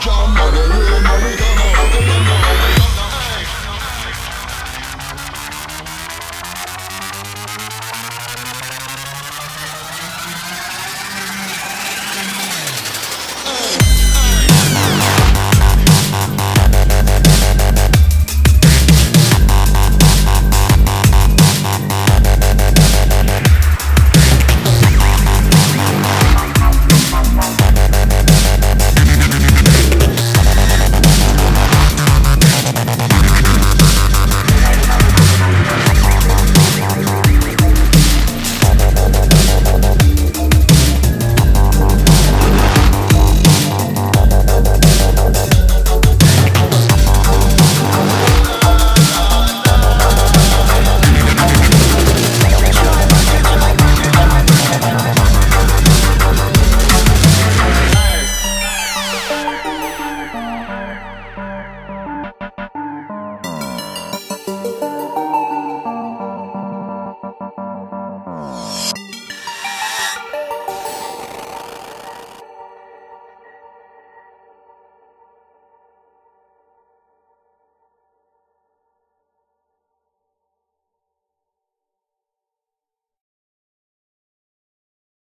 Jump on the roof.